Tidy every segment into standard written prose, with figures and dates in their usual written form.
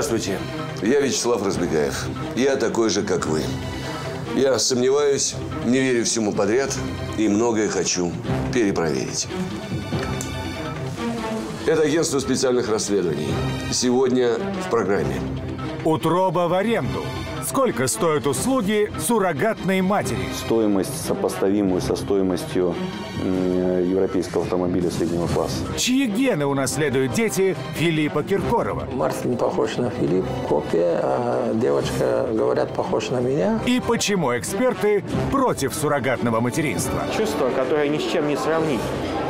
Здравствуйте. Я Вячеслав Разбегаев. Я такой же, как вы. Я сомневаюсь, не верю всему подряд и многое хочу перепроверить. Это агентство специальных расследований. Сегодня в программе. Утроба в аренду. Сколько стоят услуги суррогатной матери? Стоимость, сопоставимую со стоимостью европейского автомобиля среднего класса. Чьи гены унаследуют дети Филиппа Киркорова? Мартин похож на Филиппа, копия, а девочка, говорят, похож на меня. И почему эксперты против суррогатного материнства? Чувство, которое ни с чем не сравнить.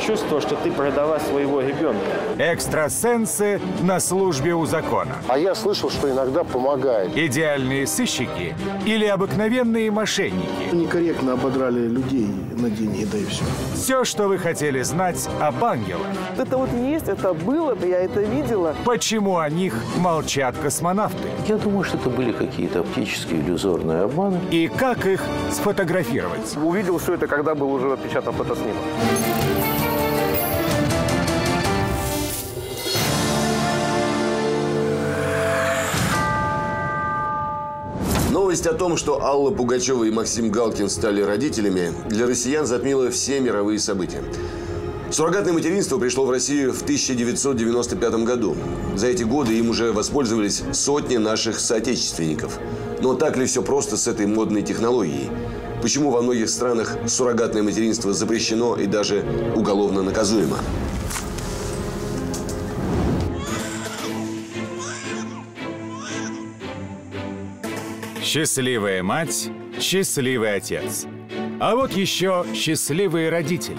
Чувство, что ты продала своего ребенка. Экстрасенсы на службе у закона. А я слышал, что иногда помогает. Идеальные сыщики или обыкновенные мошенники? Некорректно ободрали людей на деньги, да и все. Все, что вы хотели знать об ангелах. Это вот есть, это было, я это видела. Почему о них молчат космонавты? Я думаю, что это были какие-то оптические иллюзорные обманы. И как их сфотографировать? Увидел все это, когда был уже отпечатан фотоснимок. Новость о том, что Алла Пугачева и Максим Галкин стали родителями, для россиян затмила все мировые события. Суррогатное материнство пришло в Россию в 1995 году. За эти годы им уже воспользовались сотни наших соотечественников. Но так ли все просто с этой модной технологией? Почему во многих странах суррогатное материнство запрещено и даже уголовно наказуемо? Счастливая мать, счастливый отец. А вот еще счастливые родители.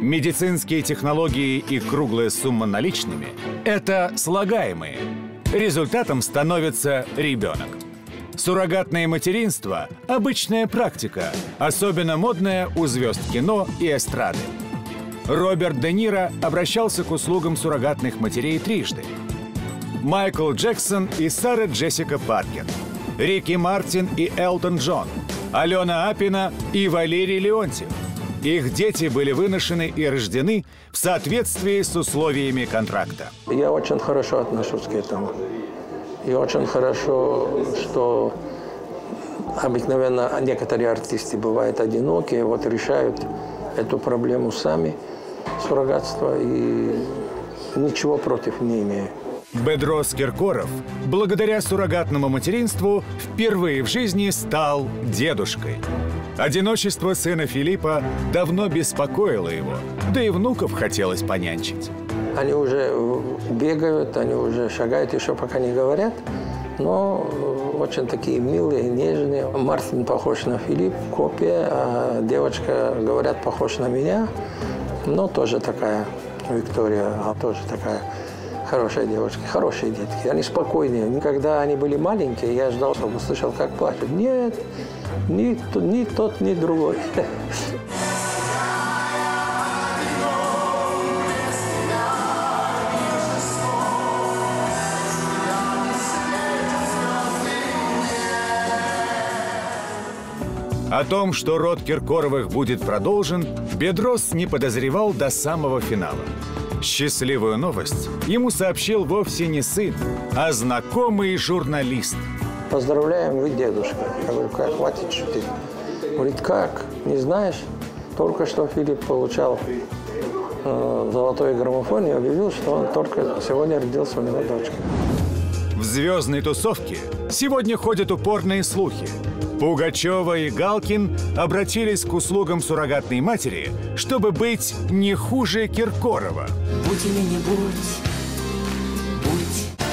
Медицинские технологии и круглая сумма наличными – это слагаемые. Результатом становится ребенок. Суррогатное материнство – обычная практика, особенно модная у звезд кино и эстрады. Роберт Де Ниро обращался к услугам суррогатных матерей трижды. Майкл Джексон и Сара Джессика Паркер. Рики Мартин и Элтон Джон, Алена Апина и Валерий Леонтьев. Их дети были выношены и рождены в соответствии с условиями контракта. Я очень хорошо отношусь к этому. И очень хорошо, что обыкновенно некоторые артисты бывают одинокие, вот решают эту проблему сами, суррогатство, и ничего против не имею. Бедрос Киркоров, благодаря суррогатному материнству, впервые в жизни стал дедушкой. Одиночество сына Филиппа давно беспокоило его, да и внуков хотелось понянчить. Они уже бегают, они уже шагают, еще пока не говорят, но очень такие милые, нежные. Мартин похож на Филиппа, копия, а девочка, говорят, похож на меня, но тоже такая Виктория, а тоже такая. Хорошие девочки, хорошие детки, они спокойные. Когда они были маленькие, я ждал, чтобы слышал, как плачут. Нет, ни тот, ни другой. О том, что род Киркоровых будет продолжен, Бедрос не подозревал до самого финала. Счастливую новость ему сообщил вовсе не сын, а знакомый журналист. Поздравляем, вы дедушка. Я говорю, как, хватит шутить. Говорит, как, не знаешь? Только что Филипп получал золотой граммофон и объявил, что он только сегодня родился, у него дочка. В звездной тусовке сегодня ходят упорные слухи. Пугачева и Галкин обратились к услугам суррогатной матери, чтобы быть не хуже Киркорова. Будь или не будь, будь.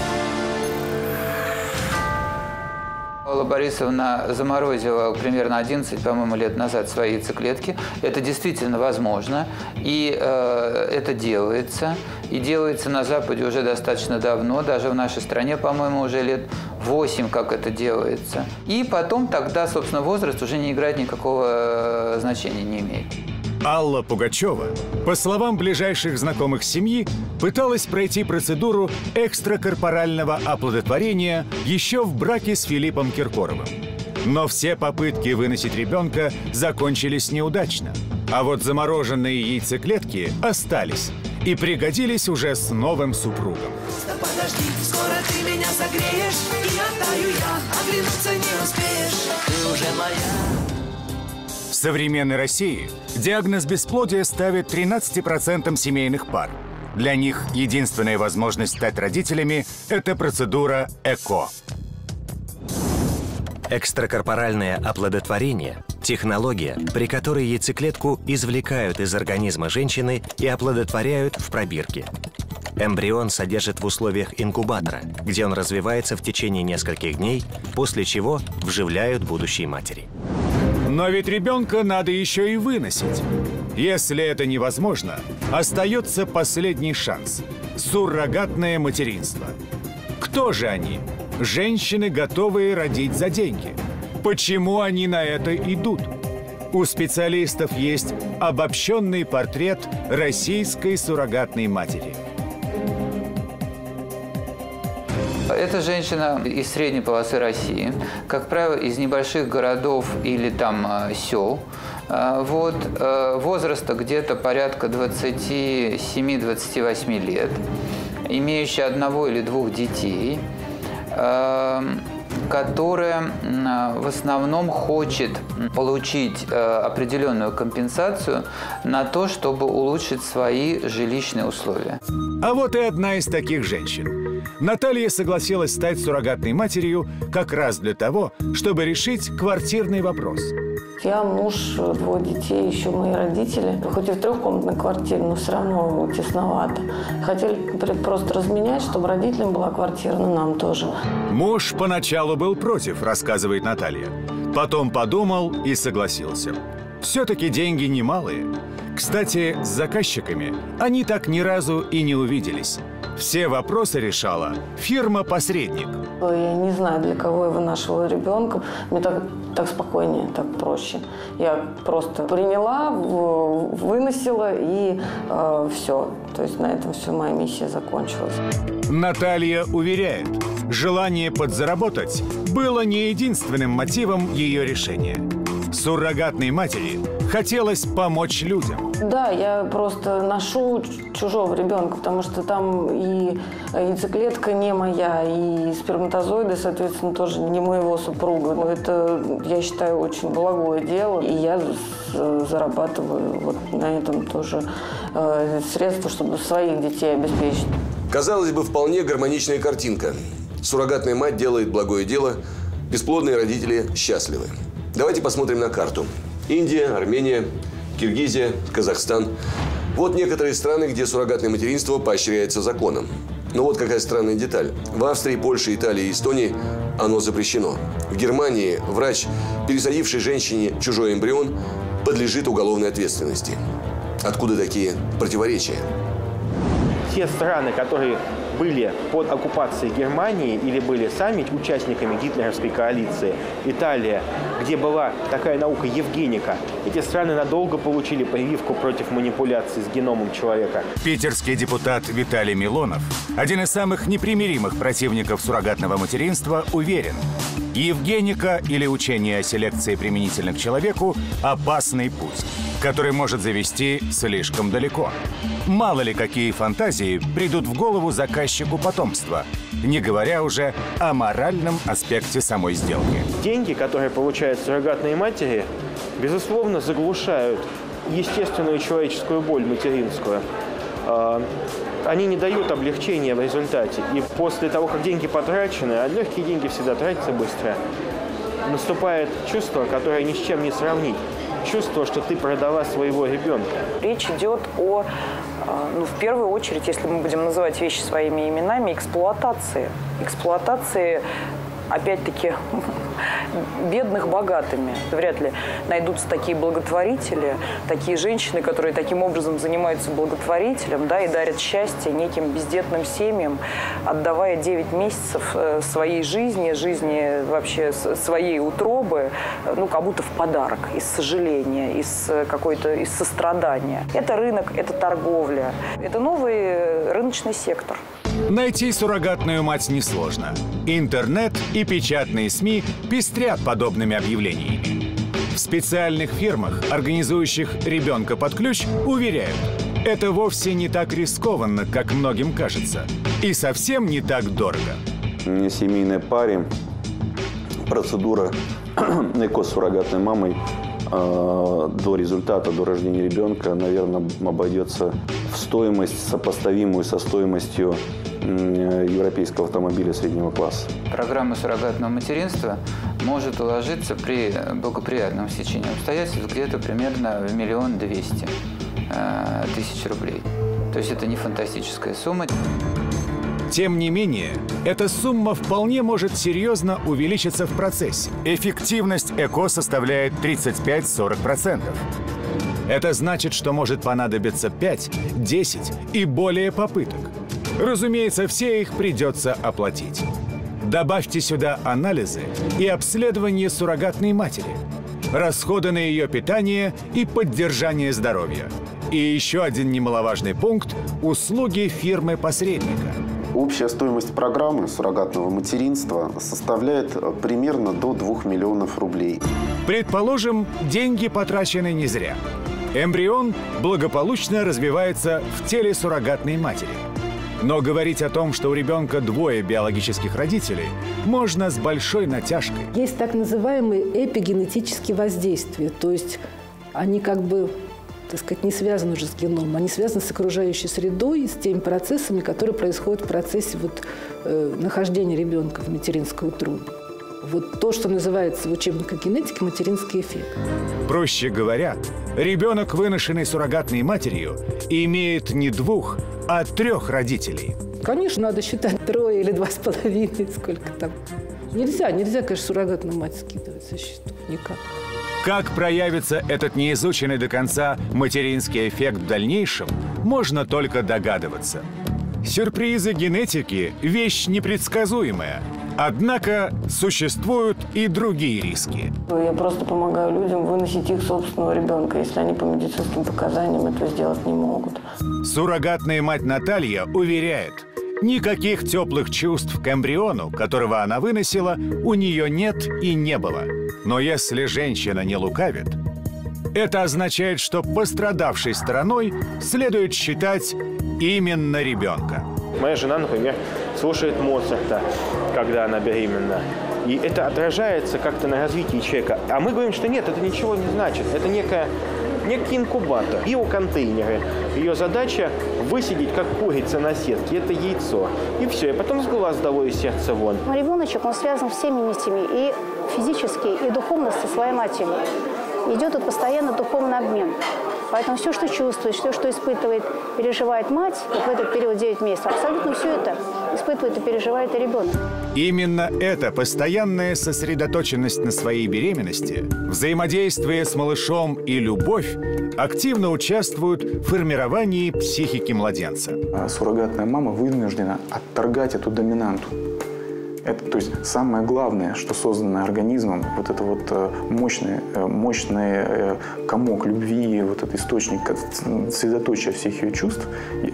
Алла Борисовна заморозила примерно 11, по-моему, лет назад свои яйцеклетки. Это действительно возможно, и это делается. И делается на Западе уже достаточно давно, даже в нашей стране, по-моему, уже лет 8, как это делается. И потом тогда, собственно, возраст уже не играет никакого значения, не имеет. Алла Пугачева, по словам ближайших знакомых семьи, пыталась пройти процедуру экстракорпорального оплодотворения еще в браке с Филиппом Киркоровым. Но все попытки выносить ребенка закончились неудачно. А вот замороженные яйцеклетки остались. и пригодились уже с новым супругом. Да подожди, скоро ты меня согреешь, и оттаю я, оглянуться не успеешь, ты уже моя. В современной России диагноз бесплодия ставит 13% семейных пар. Для них единственная возможность стать родителями – это процедура ЭКО. Экстракорпоральное оплодотворение – технология, при которой яйцеклетку извлекают из организма женщины и оплодотворяют в пробирке. Эмбрион содержит в условиях инкубатора, где он развивается в течение нескольких дней, после чего вживляют будущей матери. Но ведь ребенка надо еще и выносить. Если это невозможно, остается последний шанс – суррогатное материнство. Кто же они? Женщины, готовые родить за деньги. Почему они на это идут? У специалистов есть обобщенный портрет российской суррогатной матери. Это женщина из средней полосы России, как правило, из небольших городов или там сел. Вот, возраста где-то порядка 27-28 лет, имеющая одного или двух детей, которая в основном хочет получить определенную компенсацию на то, чтобы улучшить свои жилищные условия. А вот и одна из таких женщин. Наталья согласилась стать суррогатной матерью как раз для того, чтобы решить квартирный вопрос. Я муж, двое детей, еще мои родители. Хоть и в трехкомнатной квартире, но все равно тесновато. Хотели просто разменять, чтобы родителям была квартира, но нам тоже. Муж поначалу был против, рассказывает Наталья. Потом подумал и согласился. Все-таки деньги немалые. Кстати, с заказчиками они так ни разу и не увиделись. Все вопросы решала фирма-посредник. Я не знаю, для кого я вынашивала ребенка. Мне так спокойнее, так проще. Я просто приняла, выносила и все. То есть на этом все, моя миссия закончилась. Наталья уверяет, желание подзаработать было не единственным мотивом ее решения. Суррогатной матери хотелось помочь людям. Да, я просто ношу чужого ребенка, потому что там и яйцеклетка не моя, и сперматозоиды, соответственно, тоже не моего супруга. Но это, я считаю, очень благое дело. И я зарабатываю вот на этом тоже средства, чтобы своих детей обеспечить. Казалось бы, вполне гармоничная картинка. Суррогатная мать делает благое дело, бесплодные родители счастливы. Давайте посмотрим на карту. Индия, Армения, Киргизия, Казахстан. Вот некоторые страны, где суррогатное материнство поощряется законом. Но вот какая странная деталь. В Австрии, Польше, Италии и Эстонии оно запрещено. В Германии врач, пересадивший женщине чужой эмбрион, подлежит уголовной ответственности. Откуда такие противоречия? Те страны, которые были под оккупацией Германии или были сами участниками гитлеровской коалиции, Италия, где была такая наука евгеника, эти страны надолго получили прививку против манипуляций с геномом человека. Питерский депутат Виталий Милонов, один из самых непримиримых противников суррогатного материнства, уверен, евгеника или учение о селекции применительно к человеку – опасный путь, который может завести слишком далеко. Мало ли какие фантазии придут в голову заказчику потомства, не говоря уже о моральном аспекте самой сделки. Деньги, которые получают суррогатные матери, безусловно, заглушают естественную человеческую боль материнскую. Они не дают облегчения в результате. И после того, как деньги потрачены, а легкие деньги всегда тратятся быстро, наступает чувство, которое ни с чем не сравнить. Чувство, что ты продала своего ребенка. Речь идет о, ну, в первую очередь, если мы будем называть вещи своими именами, эксплуатации. Эксплуатации, опять-таки, бедных богатыми. Вряд ли найдутся такие благотворители, такие женщины, которые таким образом занимаются благотворителем, да, и дарят счастье неким бездетным семьям, отдавая 9 месяцев своей жизни, жизни вообще своей утробы, ну, как будто в подарок, из сожаления, из какой-то, из сострадания. Это рынок, это торговля, это новый рыночный сектор. Найти суррогатную мать несложно. Интернет и печатные СМИ пестрят подобными объявлениями. В специальных фирмах, организующих ребенка под ключ, уверяют, Это вовсе не так рискованно, как многим кажется, и совсем не так дорого. Не семейной паре процедура ЭКО с суррогатной мамой до результата, до рождения ребенка, наверное, обойдется в стоимость, сопоставимую со стоимостью европейского автомобиля среднего класса. Программа суррогатного материнства может уложиться при благоприятном стечении обстоятельств где-то примерно в 1 200 000 рублей. То есть это не фантастическая сумма. Тем не менее, эта сумма вполне может серьезно увеличиться в процессе. Эффективность ЭКО составляет 35–40%. Это значит, что может понадобиться 5, 10 и более попыток. Разумеется, все их придется оплатить. Добавьте сюда анализы и обследование суррогатной матери, расходы на ее питание и поддержание здоровья. И еще один немаловажный пункт – услуги фирмы-посредника. Общая стоимость программы суррогатного материнства составляет примерно до 2 миллионов рублей. Предположим, деньги потрачены не зря. Эмбрион благополучно развивается в теле суррогатной матери. Но говорить о том, что у ребенка двое биологических родителей, можно с большой натяжкой. Есть так называемые эпигенетические воздействия, то есть они как бы, так сказать, не связаны уже с геномом, они связаны с окружающей средой, с теми процессами, которые происходят в процессе нахождения ребенка в материнской утробе. Вот то, что называется в учебниках генетики материнский эффект. Проще говоря, ребенок, выношенный суррогатной матерью, имеет не 2, а 3 родителей. Конечно, надо считать 3 или 2,5, сколько там. Нельзя, конечно, суррогатную мать скидывать со счетов. Никак. Как проявится этот неизученный до конца материнский эффект в дальнейшем, можно только догадываться. Сюрпризы генетики – вещь непредсказуемая. Однако существуют и другие риски. Я просто помогаю людям выносить их собственного ребенка, если они по медицинским показаниям этого сделать не могут. Суррогатная мать Наталья уверяет, никаких теплых чувств к эмбриону, которого она выносила, у нее нет и не было. Но если женщина не лукавит, это означает, что пострадавшей стороной следует считать именно ребенка. Моя жена, например, слушает Моцарта, когда она беременна. И это отражается как-то на развитии человека. А мы говорим, что нет, это ничего не значит. Это некий инкубатор, биоконтейнеры. Ее задача высидеть, как курица на сетке, это яйцо. И все, и потом с глаз долой и сердце вон. Ребеночек, он связан всеми нитями, и физически, и духовно со своей матерью. Идет тут постоянно духовный обмен. Поэтому все, что чувствует, все, что испытывает, переживает мать в этот период 9 месяцев, абсолютно все это испытывает и переживает и ребенок. Именно эта постоянная сосредоточенность на своей беременности, взаимодействие с малышом и любовь активно участвуют в формировании психики младенца. Суррогатная мама вынуждена отторгать эту доминанту. Это, то есть, самое главное, что создано организмом, вот это вот мощный комок любви, вот этот источник, средоточие всех ее чувств,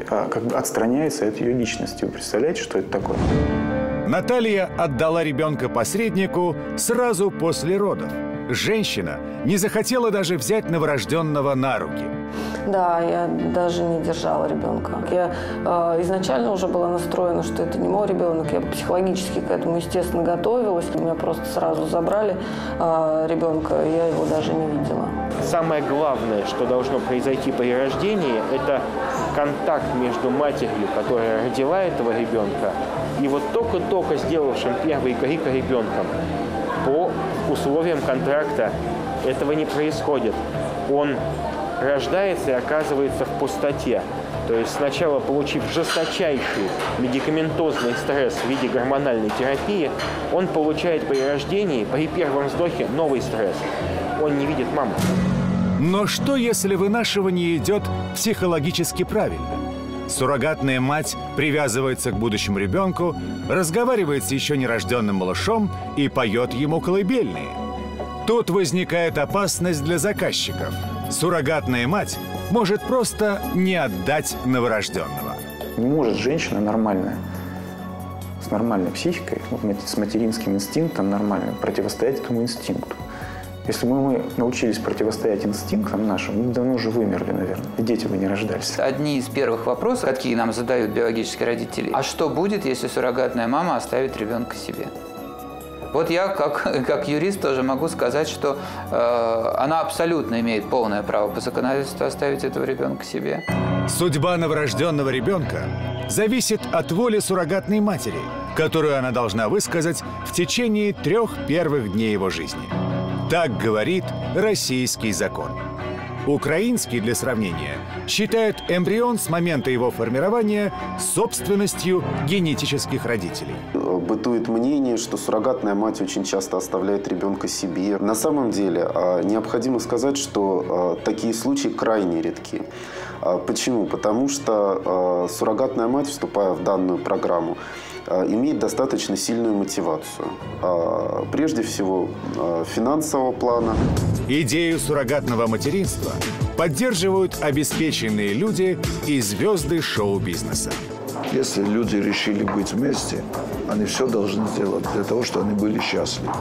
как бы отстраняется от ее личности. Вы представляете, что это такое? Наталья отдала ребенка посреднику сразу после родов. Женщина не захотела даже взять новорожденного на руки. Да, я даже не держала ребенка. Я изначально уже была настроена, что это не мой ребенок. Я психологически к этому, естественно, готовилась. Меня просто сразу забрали ребенка, я его даже не видела. Самое главное, что должно произойти при рождении, это контакт между матерью, которая родила этого ребенка, и вот только-только сделавшим первый крик ребенком. По условиям контракта этого не происходит. Он рождается и оказывается в пустоте. То есть сначала, получив жесточайший медикаментозный стресс в виде гормональной терапии, он получает при рождении, при первом вздохе, новый стресс. Он не видит маму. Но что, если вынашивание идет психологически правильно? Суррогатная мать привязывается к будущему ребенку, разговаривает с еще нерожденным малышом и поет ему колыбельные. Тут возникает опасность для заказчиков. Суррогатная мать может просто не отдать новорожденного. Не может женщина нормальная, с нормальной психикой, с материнским инстинктом нормальным, противостоять этому инстинкту. Если бы мы научились противостоять инстинктам нашим, мы давно уже вымерли, наверное. И дети бы не рождались. Одни из первых вопросов, какие нам задают биологические родители. А что будет, если суррогатная мама оставит ребенка себе? Вот я, как юрист, тоже могу сказать, что она абсолютно имеет полное право по законодательству оставить этого ребенка себе. Судьба новорожденного ребенка зависит от воли суррогатной матери, которую она должна высказать в течение 3 первых дней его жизни. Так говорит российский закон. Украинский, для сравнения, считает эмбрион с момента его формирования собственностью генетических родителей. Бытует мнение, что суррогатная мать очень часто оставляет ребенка себе. На самом деле, необходимо сказать, что такие случаи крайне редки. Почему? Потому что суррогатная мать, вступая в данную программу, имеет достаточно сильную мотивацию. Прежде всего, финансового плана. Идею суррогатного материнства поддерживают обеспеченные люди и звезды шоу-бизнеса. Если люди решили быть вместе, они все должны делать для того, чтобы они были счастливы.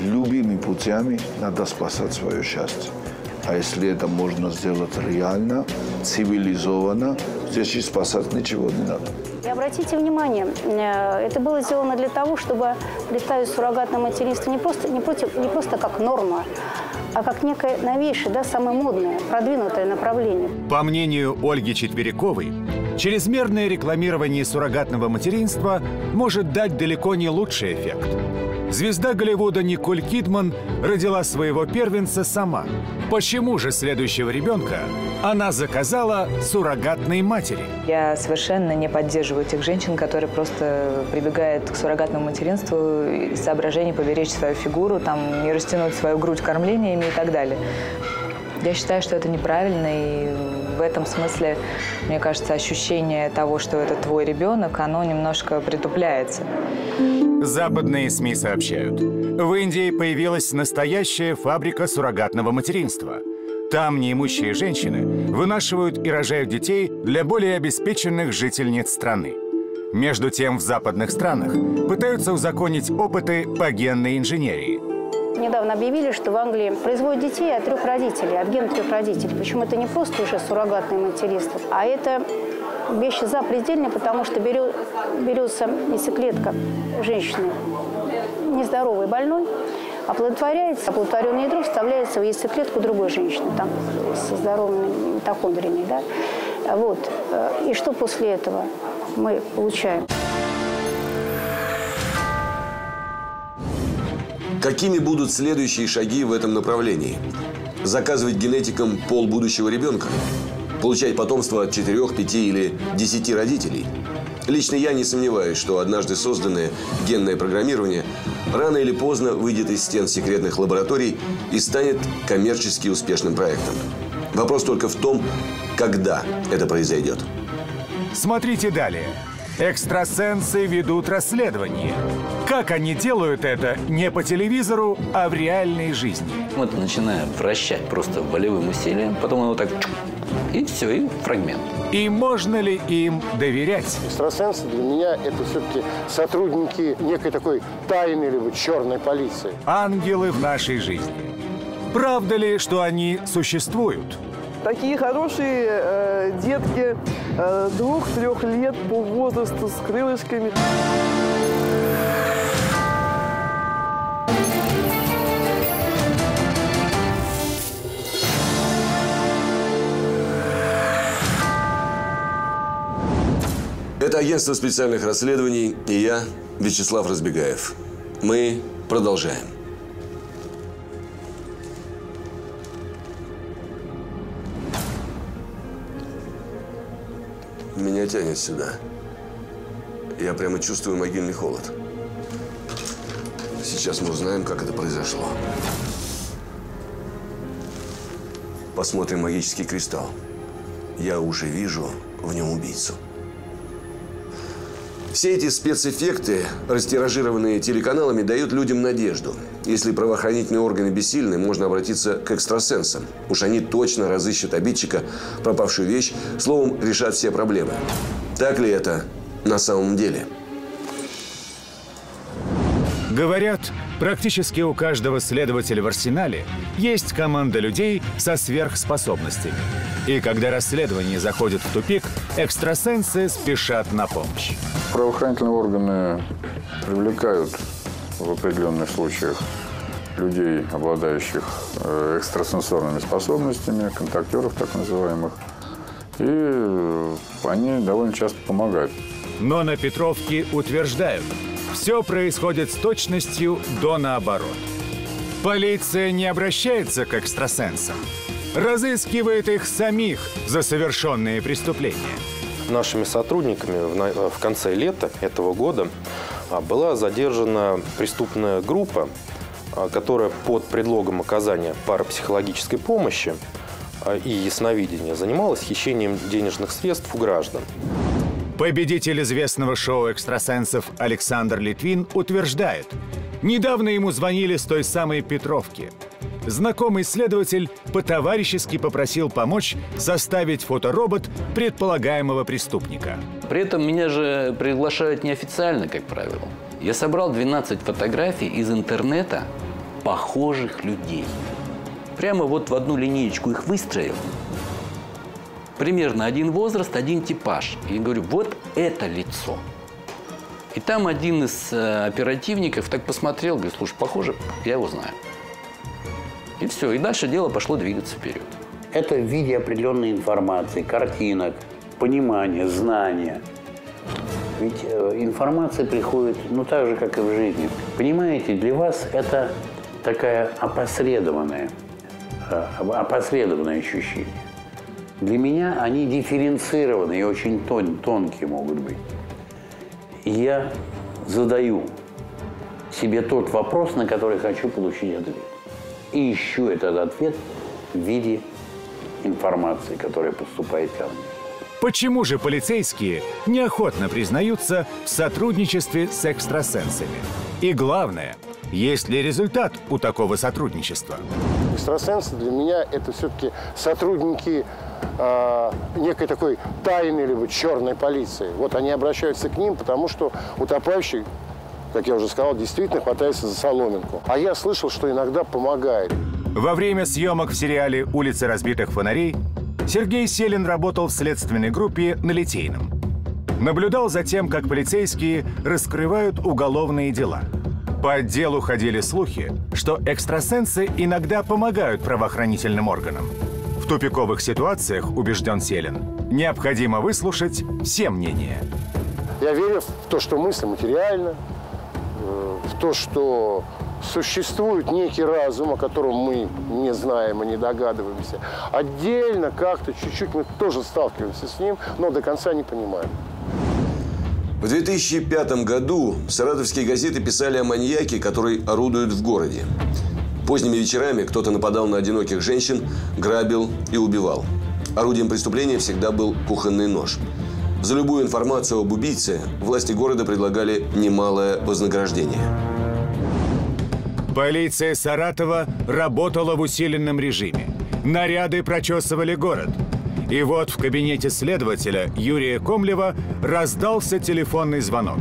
Любыми путями надо спасать свое счастье. А если это можно сделать реально, цивилизованно, здесь и спасать ничего не надо. И обратите внимание, это было сделано для того, чтобы представить суррогатное материнство не просто как норма, а как некое новейшее, да, самое модное, продвинутое направление. По мнению Ольги Четверяковой, чрезмерное рекламирование суррогатного материнства может дать далеко не лучший эффект. Звезда Голливуда Николь Кидман родила своего первенца сама. Почему же следующего ребенка она заказала суррогатной матери? Я совершенно не поддерживаю тех женщин, которые просто прибегают к суррогатному материнству из соображений поберечь свою фигуру, там, не растянуть свою грудь кормлениями и так далее. Я считаю, что это неправильно, и в этом смысле, мне кажется, ощущение того, что это твой ребенок, оно немножко притупляется. Западные СМИ сообщают, в Индии появилась настоящая фабрика суррогатного материнства. Там неимущие женщины вынашивают и рожают детей для более обеспеченных жительниц страны. Между тем, в западных странах пытаются узаконить опыты по генной инженерии. Недавно объявили, что в Англии производят детей от 3 родителей, от гена 3 родителей. Причем это не просто уже суррогатное материнство, а это вещи запредельные, потому что берется, если клетка женщины нездоровой, больной, оплодотворяется, оплодотворенное ядро вставляется в яйцеклетку другой женщины, там, со здоровыми митохондриями, да? Вот. И что после этого мы получаем? Какими будут следующие шаги в этом направлении? Заказывать генетикам пол будущего ребенка? Получать потомство от 4, 5 или 10 родителей? Лично я не сомневаюсь, что однажды созданное генное программирование рано или поздно выйдет из стен секретных лабораторий и станет коммерчески успешным проектом. Вопрос только в том, когда это произойдет. Смотрите далее. Экстрасенсы ведут расследование. Как они делают это не по телевизору, а в реальной жизни? Мы это начинаем вращать просто волевым усилием, потом оно так... И все, и фрагмент. И можно ли им доверять? Экстрасенсы для меня это все-таки сотрудники некой такой тайной либо черной полиции. Ангелы в нашей жизни. Правда ли, что они существуют? Такие хорошие детки 2-3 лет по возрасту с крылышками. Это агентство специальных расследований, и я, Вячеслав Разбегаев. Мы продолжаем. Меня тянет сюда. Я прямо чувствую могильный холод. Сейчас мы узнаем, как это произошло. Посмотрим магический кристалл. Я уже вижу в нем убийцу. Все эти спецэффекты, растиражированные телеканалами, дают людям надежду. Если правоохранительные органы бессильны, можно обратиться к экстрасенсам. Уж они точно разыщут обидчика, пропавшую вещь, словом, решат все проблемы. Так ли это на самом деле? Говорят, практически у каждого следователя в арсенале есть команда людей со сверхспособностями. И когда расследование заходит в тупик, экстрасенсы спешат на помощь. Правоохранительные органы привлекают в определенных случаях людей, обладающих экстрасенсорными способностями, контактеров так называемых, и они довольно часто помогают. Но на Петровке утверждают, все происходит с точностью до наоборот. Полиция не обращается к экстрасенсам, разыскивает их самих за совершенные преступления. Нашими сотрудниками в конце лета этого года была задержана преступная группа, которая под предлогом оказания парапсихологической помощи и ясновидения занималась хищением денежных средств у граждан. Победитель известного шоу экстрасенсов Александр Литвин утверждает, недавно ему звонили с той самой Петровки. Знакомый следователь по-товарищески попросил помочь составить фоторобот предполагаемого преступника. При этом меня же приглашают неофициально, как правило. Я собрал 12 фотографий из интернета похожих людей. Прямо вот в одну линеечку их выстроил. Примерно один возраст, один типаж. И говорю, вот это лицо. И там один из оперативников так посмотрел, говорит, слушай, похоже, я его знаю. И все, и дальше дело пошло двигаться вперед. Это в виде определенной информации, картинок, понимания, знания. Ведь информация приходит, ну, так же, как и в жизни. Понимаете, для вас это такая опосредованное ощущение. Для меня они дифференцированы и очень тонкие могут быть. Я задаю себе тот вопрос, на который хочу получить ответ. И ищу этот ответ в виде информации, которая поступает ко мне. Почему же полицейские неохотно признаются в сотрудничестве с экстрасенсами? И главное, есть ли результат у такого сотрудничества? Экстрасенсы для меня это все-таки сотрудники некой такой тайной либо черной полиции. Вот они обращаются к ним, потому что утопающий, как я уже сказал, действительно хватается за соломинку. А я слышал, что иногда помогает. Во время съемок в сериале «Улицы разбитых фонарей» Сергей Селин работал в следственной группе на Литейном. Наблюдал за тем, как полицейские раскрывают уголовные дела. По отделу ходили слухи, что экстрасенсы иногда помогают правоохранительным органам. В тупиковых ситуациях, убежден Селин, необходимо выслушать все мнения. Я верю в то, что мысль материальна, в то, что существует некий разум, о котором мы не знаем и не догадываемся. Отдельно как-то чуть-чуть мы тоже сталкиваемся с ним, но до конца не понимаем. В 2005 году саратовские газеты писали о маньяке, который орудует в городе. Поздними вечерами кто-то нападал на одиноких женщин, грабил и убивал. Орудием преступления всегда был кухонный нож. За любую информацию об убийце власти города предлагали немалое вознаграждение. Полиция Саратова работала в усиленном режиме. Наряды прочесывали город. И вот в кабинете следователя Юрия Комлева раздался телефонный звонок.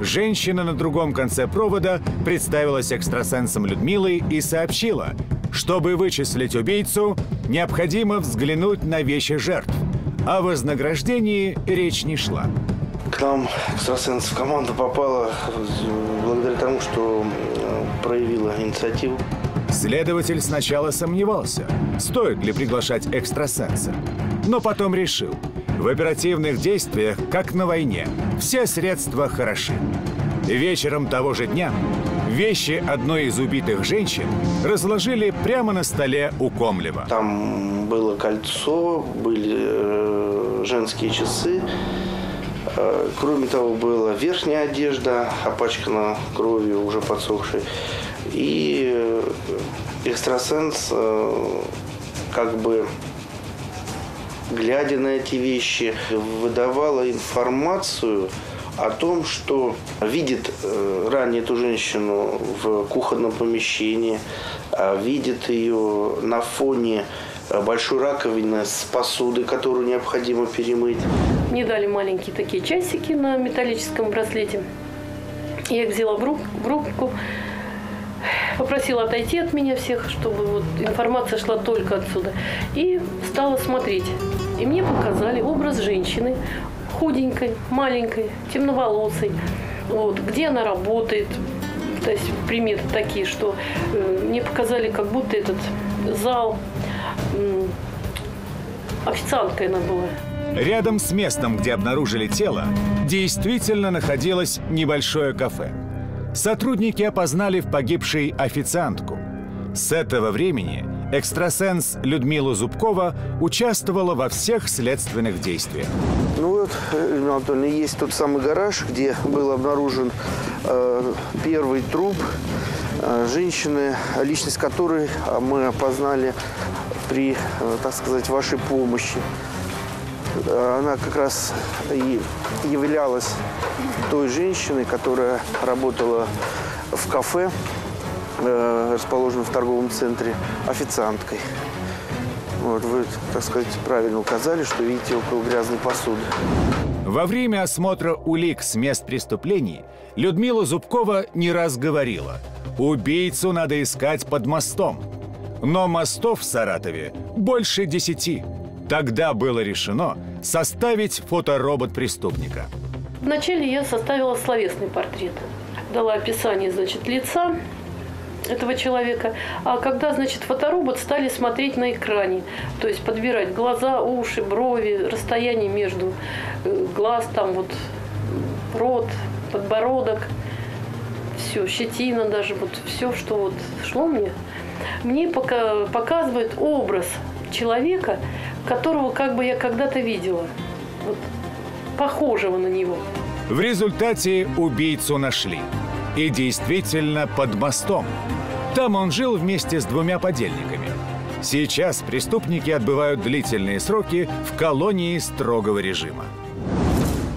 Женщина на другом конце провода представилась экстрасенсом Людмилой и сообщила, чтобы вычислить убийцу, необходимо взглянуть на вещи жертв. О вознаграждении речь не шла. К нам экстрасенс в команду попала благодаря тому, что проявила инициативу. Следователь сначала сомневался, стоит ли приглашать экстрасенса. Но потом решил, в оперативных действиях, как на войне, все средства хороши. Вечером того же дня вещи одной из убитых женщин разложили прямо на столе у Комлева. Там было кольцо, были женские часы. Кроме того, была верхняя одежда, опачкана кровью, уже подсохшей. И экстрасенс, как бы глядя на эти вещи, выдавала информацию о том, что видит ранее эту женщину в кухонном помещении, видит ее на фоне большой раковины с посудой, которую необходимо перемыть. Мне дали маленькие такие часики на металлическом браслете. Я их взяла в руку, попросила отойти от меня всех, чтобы вот информация шла только отсюда. И стала смотреть. И мне показали образ женщины, худенькой, маленькой, темноволосой, вот, где она работает. То есть приметы такие, что мне показали, как будто этот зал, официанткой она была. Рядом с местом, где обнаружили тело, действительно находилось небольшое кафе. Сотрудники опознали в погибшей официантку. С этого времени экстрасенс Людмила Зубкова участвовала во всех следственных действиях. Ну вот, Людмила Анатольевна, есть тот самый гараж, где был обнаружен первый труп женщины, личность которой мы опознали при, так сказать, вашей помощи. Она как раз и являлась той женщиной, которая работала в кафе, расположенном в торговом центре, официанткой. Вот, вы, так сказать, правильно указали, что видите около грязной посуды. Во время осмотра улик с мест преступлений Людмила Зубкова не раз говорила: убийцу надо искать под мостом. Но мостов в Саратове больше 10. Тогда было решено составить фоторобот преступника. Вначале я составила словесный портрет. Дала описание, значит, лица этого человека. А когда, значит, фоторобот стали смотреть на экране, то есть подбирать глаза, уши, брови, расстояние между глаз, там вот рот, подбородок, все, щетина даже, вот все, что вот шло мне. Мне пока показывает образ человека, которого как бы я когда-то видела, вот, похожего на него. В результате убийцу нашли. И действительно под мостом. Там он жил вместе с двумя подельниками. Сейчас преступники отбывают длительные сроки в колонии строгого режима.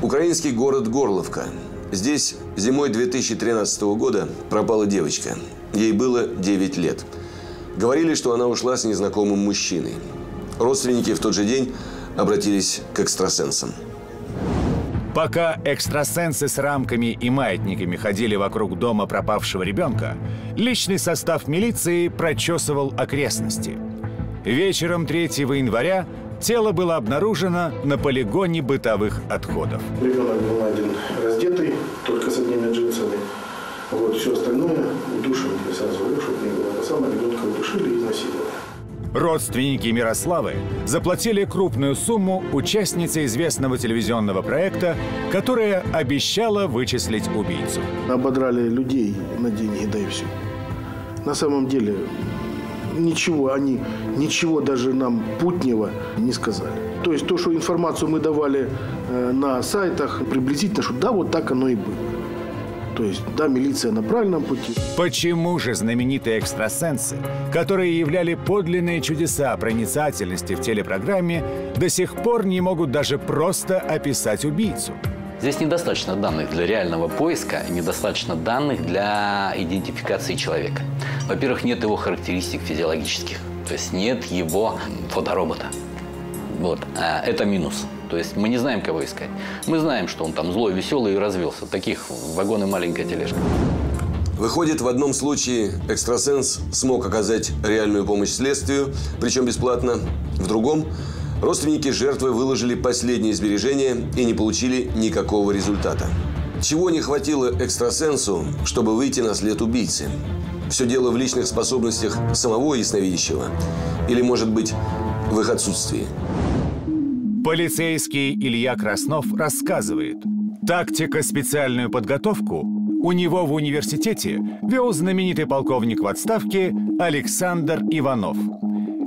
Украинский город Горловка. Здесь зимой 2013 года пропала девочка. Ей было 9 лет. Говорили, что она ушла с незнакомым мужчиной. Родственники в тот же день обратились к экстрасенсам. Пока экстрасенсы с рамками и маятниками ходили вокруг дома пропавшего ребенка, личный состав милиции прочесывал окрестности. Вечером 3 января тело было обнаружено на полигоне бытовых отходов. Ребенок был один раздетый, только с одними джинсами. Вот, все остальное удушили, сразу удушили. Самого ребенка удушили и изнасиловали. Родственники Мирославы заплатили крупную сумму участнице известного телевизионного проекта, которая обещала вычислить убийцу. Ободрали людей на деньги, да и все. На самом деле ничего они, ничего даже нам путнего не сказали. То есть то, что информацию мы давали на сайтах, приблизительно, что да, вот так оно и было. То есть, да, милиция на правильном пути. Почему же знаменитые экстрасенсы, которые являли подлинные чудеса проницательности в телепрограмме, до сих пор не могут даже просто описать убийцу? Здесь недостаточно данных для реального поиска, недостаточно данных для идентификации человека. Во-первых, нет его характеристик физиологических, то есть нет его фоторобота. Вот. Это минус. То есть мы не знаем, кого искать. Мы знаем, что он там злой, веселый и развелся. Таких вагон и маленькая тележка. Выходит, в одном случае экстрасенс смог оказать реальную помощь следствию, причем бесплатно. В другом родственники жертвы выложили последние сбережения и не получили никакого результата. Чего не хватило экстрасенсу, чтобы выйти на след убийцы? Все дело в личных способностях самого ясновидящего? Или, может быть, в их отсутствии? Полицейский Илья Краснов рассказывает, тактика специальную подготовку у него в университете вел знаменитый полковник в отставке Александр Иванов.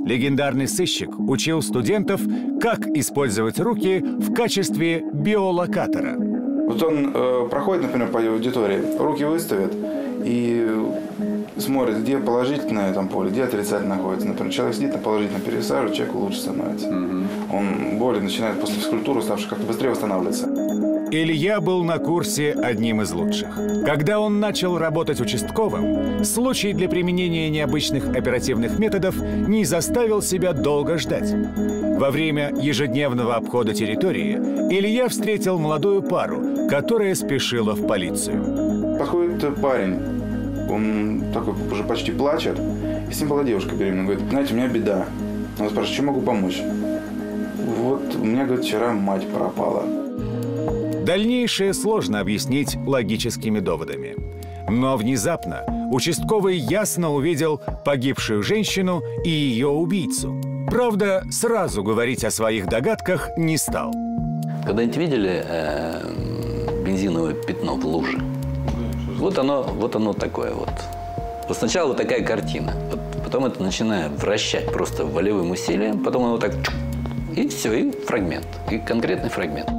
Легендарный сыщик учил студентов, как использовать руки в качестве биолокатора. Вот он проходит, например, по аудитории, руки выставит и смотрит, где положительное там поле, где отрицательное находится. Например, человек сидит на положительном, пересаживает, человеку лучше становится. Он более начинает после физкультуры, уставший, как-то быстрее восстанавливается. Илья был на курсе одним из лучших. Когда он начал работать участковым, случай для применения необычных оперативных методов не заставил себя долго ждать. Во время ежедневного обхода территории Илья встретил молодую пару, которая спешила в полицию. Подходит парень, он такой уже почти плачет, и с ним была девушка беременная, говорит: знаете, у меня беда. Он спрашивает: чем могу помочь? Вот у меня, говорит, вчера мать пропала. Дальнейшее сложно объяснить логическими доводами. Но внезапно участковый ясно увидел погибшую женщину и ее убийцу. Правда, сразу говорить о своих догадках не стал. Когда-нибудь видели бензиновое пятно в луже? Вот оно такое вот. Вот сначала вот такая картина, потом это начинает вращать просто волевым усилием, потом оно так... И все, и фрагмент, и конкретный фрагмент.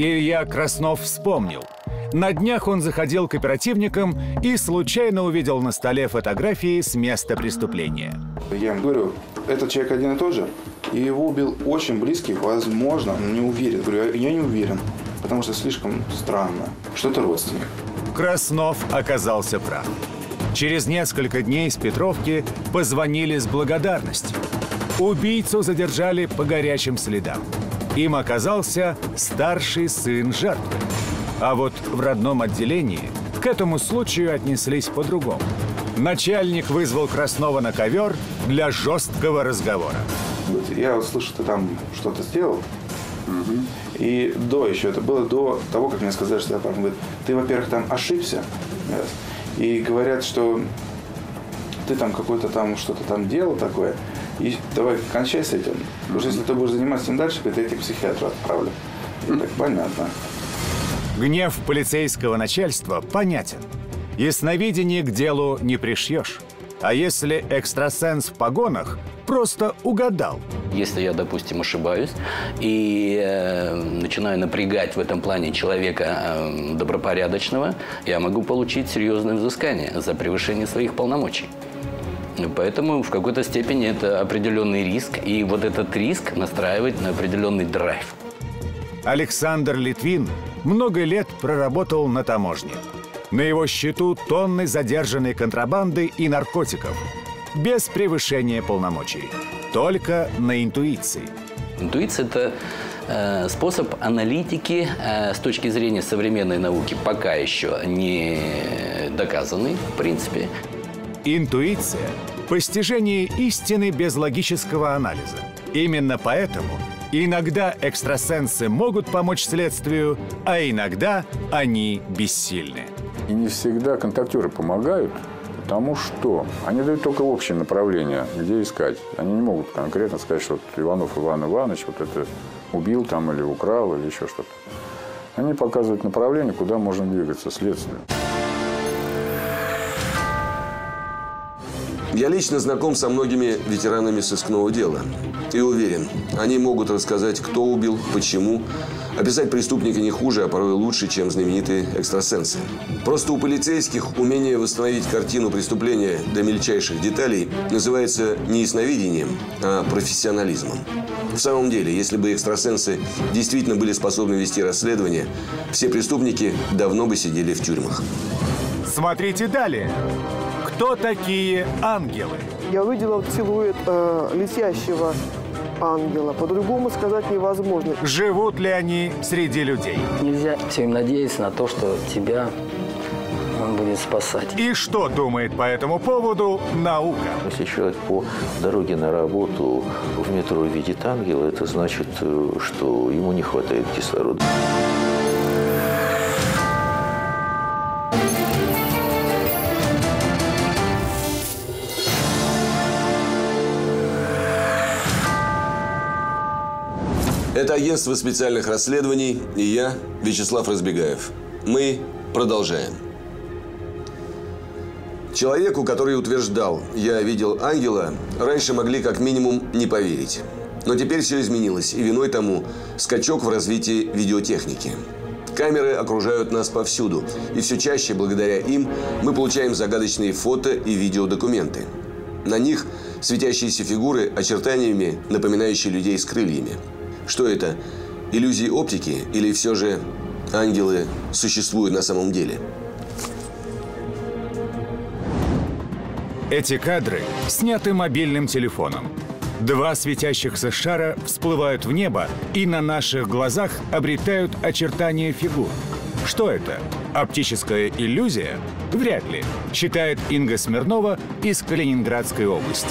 Илья Краснов вспомнил. На днях он заходил к оперативникам и случайно увидел на столе фотографии с места преступления. Я им говорю: этот человек один и тот же, и его убил очень близкий, возможно, он не уверен. Говорю: я не уверен, потому что слишком странно, что это родственник. Краснов оказался прав. Через несколько дней с Петровки позвонили с благодарностью. Убийцу задержали по горячим следам. Им оказался старший сын жертвы. А вот в родном отделении к этому случаю отнеслись по-другому. Начальник вызвал Краснова на ковер для жесткого разговора. Я вот слышу, ты там что-то сделал. И это было до того, как мне сказали, что я парень. Говорит: ты, во-первых, там ошибся. И говорят, что ты там какой-то там что-то там делал такое. И давай кончай с этим. Потому что если ты будешь заниматься им дальше, то я тебя к психиатру отправлю. Так понятно. Гнев полицейского начальства понятен. Ясновидение к делу не пришьешь. А если экстрасенс в погонах просто угадал? Если я, допустим, ошибаюсь и начинаю напрягать в этом плане человека добропорядочного, я могу получить серьезное взыскание за превышение своих полномочий. Поэтому в какой-то степени это определенный риск, и вот этот риск настраивает на определенный драйв. Александр Литвин много лет проработал на таможне. На его счету тонны задержанной контрабанды и наркотиков. Без превышения полномочий. Только на интуиции. Интуиция – это способ аналитики с точки зрения современной науки, пока еще не доказанный, в принципе. Интуиция – постижение истины без логического анализа. Именно поэтому иногда экстрасенсы могут помочь следствию, а иногда они бессильны. И не всегда контактеры помогают, потому что они дают только общее направление, где искать. Они не могут конкретно сказать, что вот Иванов Иван Иванович вот это убил там или украл, или еще что-то. Они показывают направление, куда можно двигаться следствию. Я лично знаком со многими ветеранами сыскного дела. И уверен, они могут рассказать, кто убил, почему. Описать преступника не хуже, а порой лучше, чем знаменитые экстрасенсы. Просто у полицейских умение восстановить картину преступления до мельчайших деталей называется не ясновидением, а профессионализмом. В самом деле, если бы экстрасенсы действительно были способны вести расследование, все преступники давно бы сидели в тюрьмах. Смотрите далее. Кто такие ангелы? Я увидела силуэт летящего ангела. По-другому сказать невозможно. Живут ли они среди людей? Нельзя все им надеяться на то, что тебя он будет спасать. И что думает по этому поводу наука? Если человек по дороге на работу в метро видит ангела, это значит, что ему не хватает кислорода. Это агентство специальных расследований, и я, Вячеслав Разбегаев. Мы продолжаем. Человеку, который утверждал: я видел ангела, раньше могли как минимум не поверить. Но теперь все изменилось, и виной тому скачок в развитии видеотехники. Камеры окружают нас повсюду, и все чаще благодаря им мы получаем загадочные фото и видеодокументы. На них светящиеся фигуры очертаниями, напоминающие людей с крыльями. Что это? Иллюзии оптики или все же ангелы существуют на самом деле. Эти кадры сняты мобильным телефоном. Два светящихся шара всплывают в небо и на наших глазах обретают очертания фигур. Что это? Оптическая иллюзия? Вряд ли, считает Инга Смирнова из Калининградской области.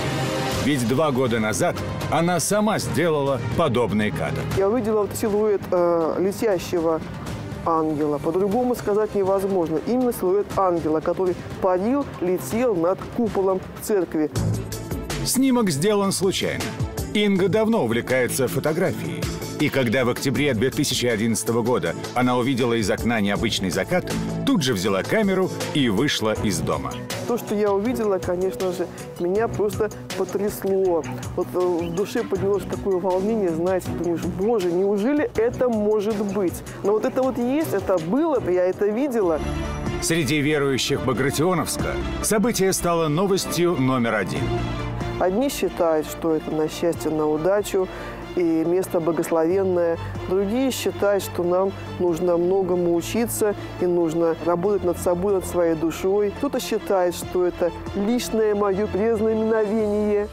Ведь 2 года назад она сама сделала подобный кадр. Я увидела силуэт летящего ангела. По-другому сказать невозможно. Именно силуэт ангела, который парил, летел над куполом церкви. Снимок сделан случайно. Инга давно увлекается фотографией. И когда в октябре 2011 года она увидела из окна необычный закат, тут же взяла камеру и вышла из дома. То, что я увидела, конечно же, меня просто потрясло. Вот в душе поднялось такое волнение, знаете, думаешь, боже, неужели это может быть? Но вот это вот есть, это было, я это видела. Среди верующих Багратионовска событие стало новостью №1. Одни считают, что это на счастье, на удачу и место благословенное. Другие считают, что нам нужно многому учиться и нужно работать над собой, над своей душой. Кто-то считает, что это личное мое предзнаменовение.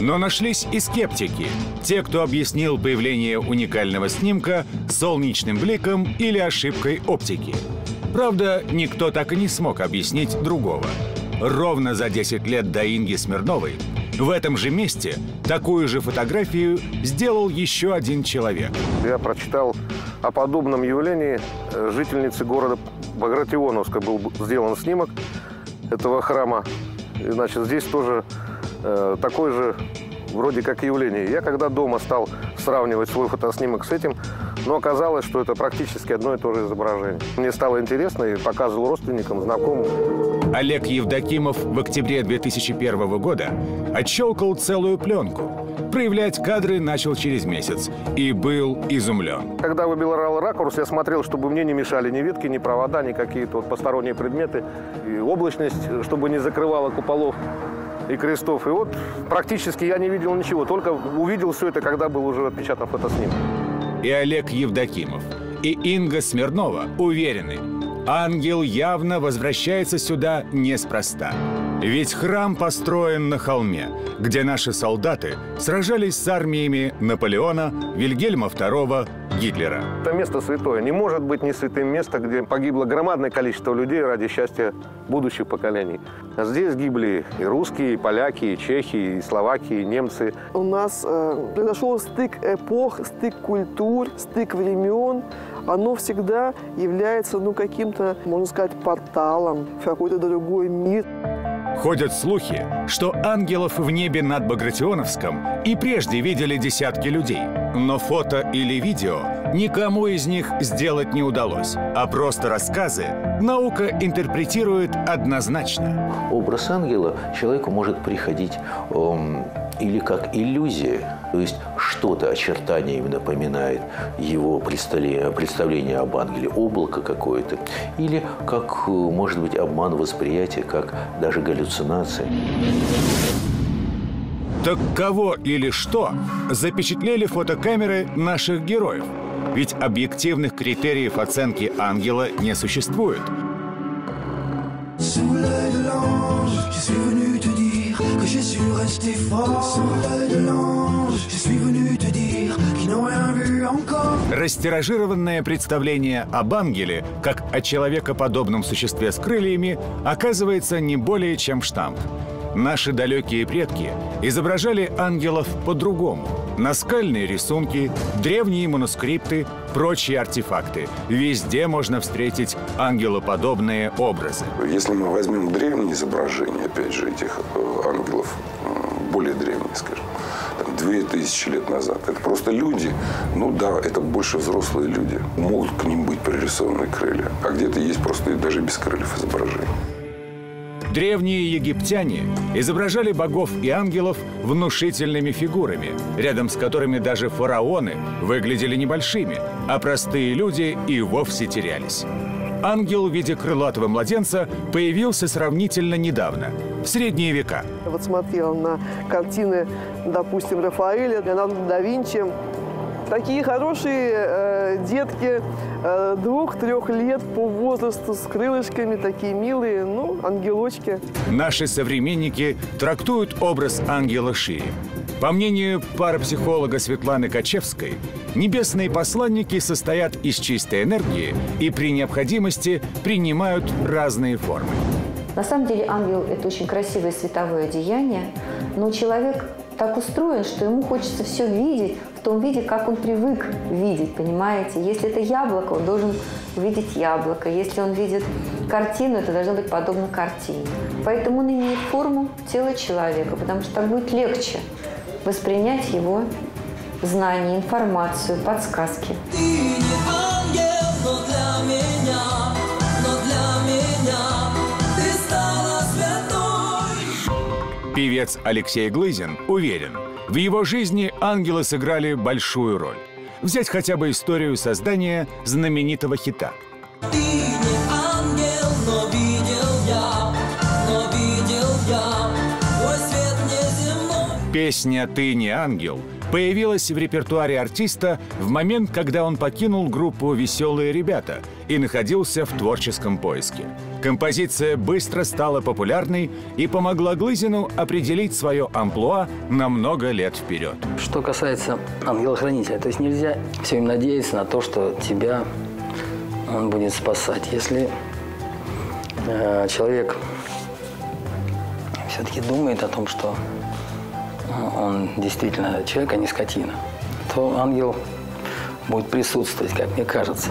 Но нашлись и скептики. Те, кто объяснил появление уникального снимка солнечным бликом или ошибкой оптики. Правда, никто так и не смог объяснить другого. Ровно за 10 лет до Инги Смирновой в этом же месте такую же фотографию сделал еще один человек. Я прочитал о подобном явлении жительницы города Багратионовска. Был сделан снимок этого храма. И, значит, здесь тоже такое же вроде как явление. Я когда дома стал сравнивать свой фотоснимок с этим, но оказалось, что это практически одно и то же изображение. Мне стало интересно и показывал родственникам, знакомым. Олег Евдокимов в октябре 2001 года отщелкал целую пленку. Проявлять кадры начал через месяц и был изумлен. Когда выбирал ракурс, я смотрел, чтобы мне не мешали ни ветки, ни провода, ни какие-то вот посторонние предметы. И облачность, чтобы не закрывала куполов и крестов. И вот практически я не видел ничего, только увидел все это, когда был уже отпечатан фотоснимок. И Олег Евдокимов, и Инга Смирнова уверены, ангел явно возвращается сюда неспроста. Ведь храм построен на холме, где наши солдаты сражались с армиями Наполеона, Вильгельма II, Гитлера. Это место святое. Не может быть не святым место, где погибло громадное количество людей ради счастья будущих поколений. Здесь гибли и русские, и поляки, и чехи, и словаки, и немцы. У нас произошел стык эпох, стык культур, стык времен. Оно всегда является, ну, каким-то, можно сказать, порталом в какой-то другой мир. Ходят слухи, что ангелов в небе над Багратионовском и прежде видели десятки людей. Но фото или видео никому из них сделать не удалось, а просто рассказы наука интерпретирует однозначно. Образ ангела человеку может приходить или как иллюзия, то есть что-то очертаниями напоминает его представление об ангеле, облако какое-то, или как, может быть, обман восприятия, как даже галлюцинация. Так кого или что запечатлели фотокамеры наших героев? Ведь объективных критериев оценки ангела не существует. Растиражированное представление об ангеле, как о человекоподобном существе с крыльями, оказывается не более чем штамп. Наши далекие предки изображали ангелов по-другому. Наскальные рисунки, древние манускрипты, прочие артефакты. Везде можно встретить ангелоподобные образы. Если мы возьмем древние изображения, опять же, этих ангелов, более древние, скажем, 2000 лет назад. Это просто люди, ну да, это больше взрослые люди. Могут к ним быть пририсованы крылья, а где-то есть просто даже без крыльев изображения. Древние египтяне изображали богов и ангелов внушительными фигурами, рядом с которыми даже фараоны выглядели небольшими, а простые люди и вовсе терялись. Ангел в виде крылатого младенца появился сравнительно недавно, в средние века. Вот смотрела на картины, допустим, Рафаэля, Леонардо да Винчи, Такие хорошие детки 2-3 лет по возрасту, с крылышками, такие милые, ну, ангелочки. Наши современники трактуют образ ангела шире. По мнению парапсихолога Светланы Качевской, небесные посланники состоят из чистой энергии и при необходимости принимают разные формы. На самом деле ангел – это очень красивое световое одеяние, но человек так устроен, что ему хочется все видеть в том виде, как он привык видеть, понимаете? Если это яблоко, он должен увидеть яблоко. Если он видит картину, это должно быть подобно картине. Поэтому он имеет форму тела человека, потому что так будет легче воспринять его знания, информацию, подсказки. Ты не ангел, но для меня, ты стала святой. Певец Алексей Глызин уверен, в его жизни ангелы сыграли большую роль. Взять хотя бы историю создания знаменитого хита. Ты не ангел, но видел я, мой свет неземной. Песня «Ты не ангел» появилась в репертуаре артиста в момент, когда он покинул группу «Веселые ребята» и находился в творческом поиске. Композиция быстро стала популярной и помогла Глызину определить свое амплуа на много лет вперед. Что касается ангела-хранителя, то есть нельзя все время надеяться на то, что тебя он будет спасать. Если человек все-таки думает о том, что он действительно человек, а не скотина, то ангел будет присутствовать, как мне кажется.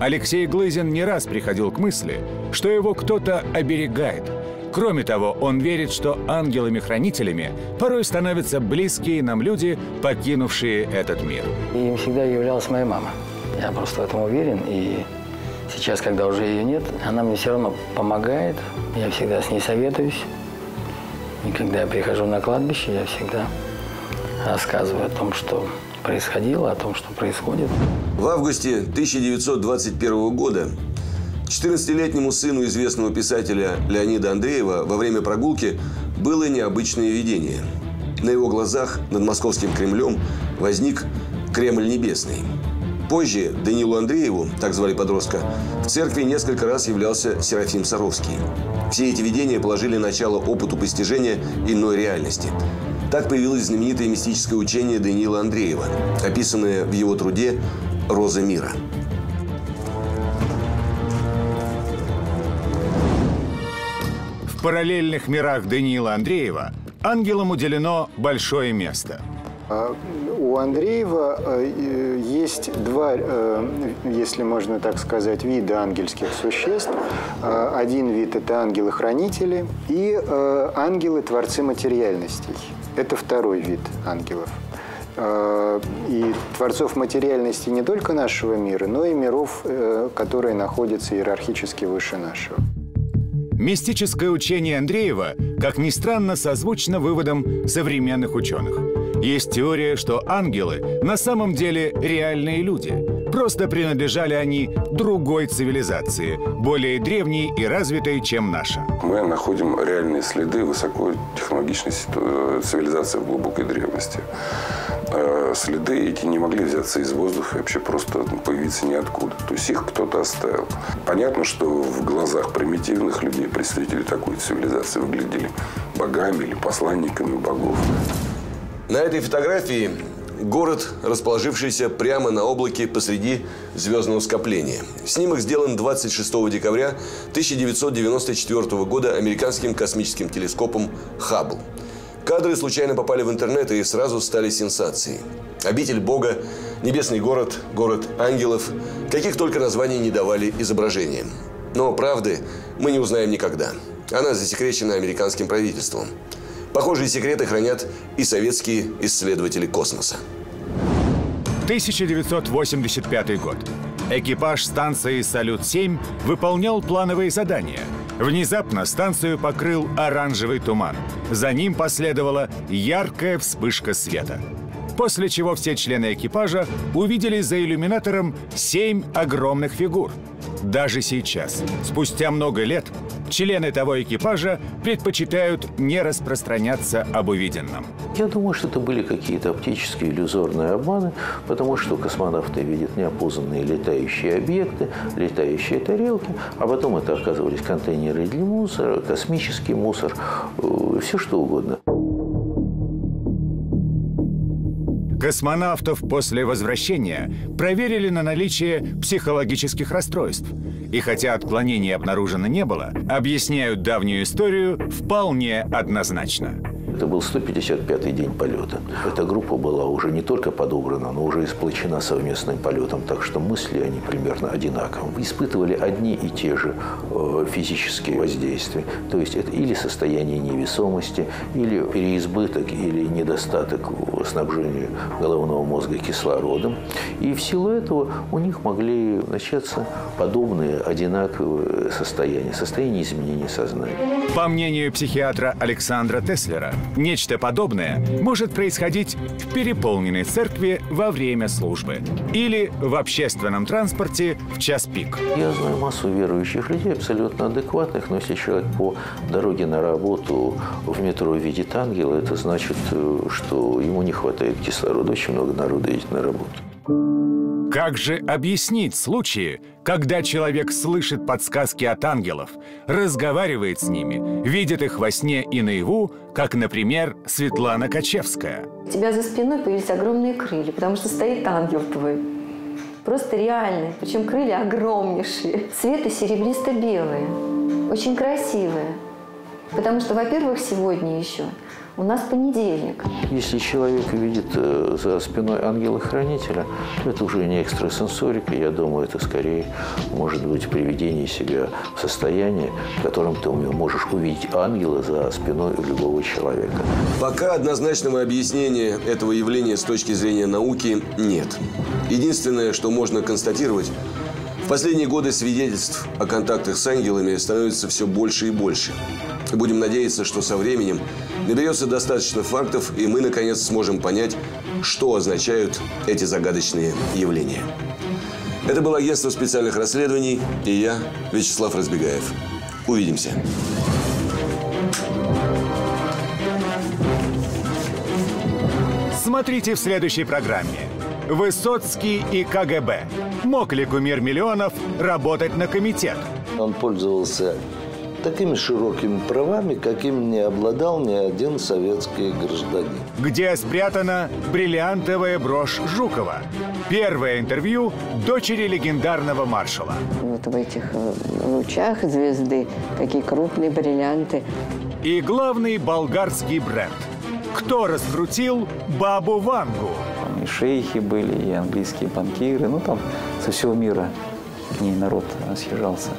Алексей Глызин не раз приходил к мысли, что его кто-то оберегает. Кроме того, он верит, что ангелами-хранителями порой становятся близкие нам люди, покинувшие этот мир. И им всегда являлась моя мама. Я просто в этом уверен. И сейчас, когда уже ее нет, она мне все равно помогает. Я всегда с ней советуюсь. И когда я прихожу на кладбище, я всегда рассказываю о том, что происходило, о том, что происходит. В августе 1921 года 14-летнему сыну известного писателя Леонида Андреева во время прогулки было необычное видение. На его глазах над московским Кремлем возник Кремль Небесный. Позже Даниилу Андрееву, так звали подростка, в церкви несколько раз являлся Серафим Саровский. Все эти видения положили начало опыту постижения иной реальности. Так появилось знаменитое мистическое учение Даниила Андреева, описанное в его труде «Роза мира». В параллельных мирах Даниила Андреева ангелам уделено большое место. У Андреева есть два, если можно так сказать, вида ангельских существ. Один вид – это ангелы-хранители и ангелы-творцы материальностей. Это второй вид ангелов. И творцов материальности не только нашего мира, но и миров, которые находятся иерархически выше нашего. Мистическое учение Андреева, как ни странно, созвучно выводам современных ученых. Есть теория, что ангелы на самом деле реальные люди. Просто принадлежали они другой цивилизации, более древней и развитой, чем наша. Мы находим реальные следы высокотехнологичной цивилизации в глубокой древности. Следы эти не могли взяться из воздуха и вообще просто появиться ниоткуда. То есть их кто-то оставил. Понятно, что в глазах примитивных людей представители такой цивилизации выглядели богами или посланниками богов. На этой фотографии город, расположившийся прямо на облаке посреди звездного скопления. Снимок сделан 26 декабря 1994 года американским космическим телескопом «Хаббл». Кадры случайно попали в интернет и сразу стали сенсацией. Обитель Бога, небесный город, город ангелов, каких только названий не давали изображениям. Но правды мы не узнаем никогда. Она засекречена американским правительством. Похожие секреты хранят и советские исследователи космоса. 1985 год. Экипаж станции «Салют-7» выполнял плановые задания. Внезапно станцию покрыл оранжевый туман. За ним последовала яркая вспышка света. После чего все члены экипажа увидели за иллюминатором 7 огромных фигур. Даже сейчас, спустя много лет, Члены того экипажа предпочитают не распространяться об увиденном. Я думаю, что это были какие-то оптические иллюзорные обманы, потому что космонавты видят неопознанные летающие объекты, летающие тарелки, а потом это оказывались контейнеры для мусора, космический мусор, все что угодно. Космонавтов после возвращения проверили на наличие психологических расстройств. И хотя отклонений обнаружено не было, объясняют давнюю историю вполне однозначно. Это был 155-й день полета. Эта группа была уже не только подобрана, но уже и сплочена совместным полетом, так что мысли они примерно одинаковы. Испытывали одни и те же физические воздействия. То есть это или состояние невесомости, или переизбыток, или недостаток снабжения головного мозга кислородом. И в силу этого у них могли начаться подобные, одинаковые состояния, состояние изменения сознания. По мнению психиатра Александра Тесслера, нечто подобное может происходить в переполненной церкви во время службы или в общественном транспорте в час пик. Я знаю массу верующих людей, абсолютно адекватных, но если человек по дороге на работу в метро видит ангела, это значит, что ему не хватает кислорода. Очень много народа едет на работу. Как же объяснить случаи, когда человек слышит подсказки от ангелов, разговаривает с ними, видит их во сне и наяву, как, например, Светлана Качевская? У тебя за спиной появились огромные крылья, потому что стоит ангел твой. Просто реальный, причем крылья огромнейшие. Цвета серебристо-белые, очень красивые. Потому что, во-первых, сегодня еще у нас понедельник. Если человек видит за спиной ангела-хранителя, это уже не экстрасенсорика. Я думаю, это скорее может быть приведение себя в состояние, в котором ты можешь увидеть ангела за спиной у любого человека. Пока однозначного объяснения этого явления с точки зрения науки нет. Единственное, что можно констатировать, в последние годы свидетельств о контактах с ангелами становится все больше и больше. Будем надеяться, что со временем наберется достаточно фактов, и мы, наконец, сможем понять, что означают эти загадочные явления. Это было агентство специальных расследований, и я, Вячеслав Разбегаев. Увидимся. Смотрите в следующей программе. Высоцкий и КГБ. Мог ли кумир миллионов работать на комитет? Он пользовался такими широкими правами, каким не обладал ни один советский гражданин. Где спрятана бриллиантовая брошь Жукова? Первое интервью дочери легендарного маршала. Вот в этих лучах звезды такие крупные бриллианты. И главный болгарский бренд. Кто раскрутил бабу Вангу? Там и шейхи были, и английские банкиры. Ну, там со всего мира к ней народ съезжался.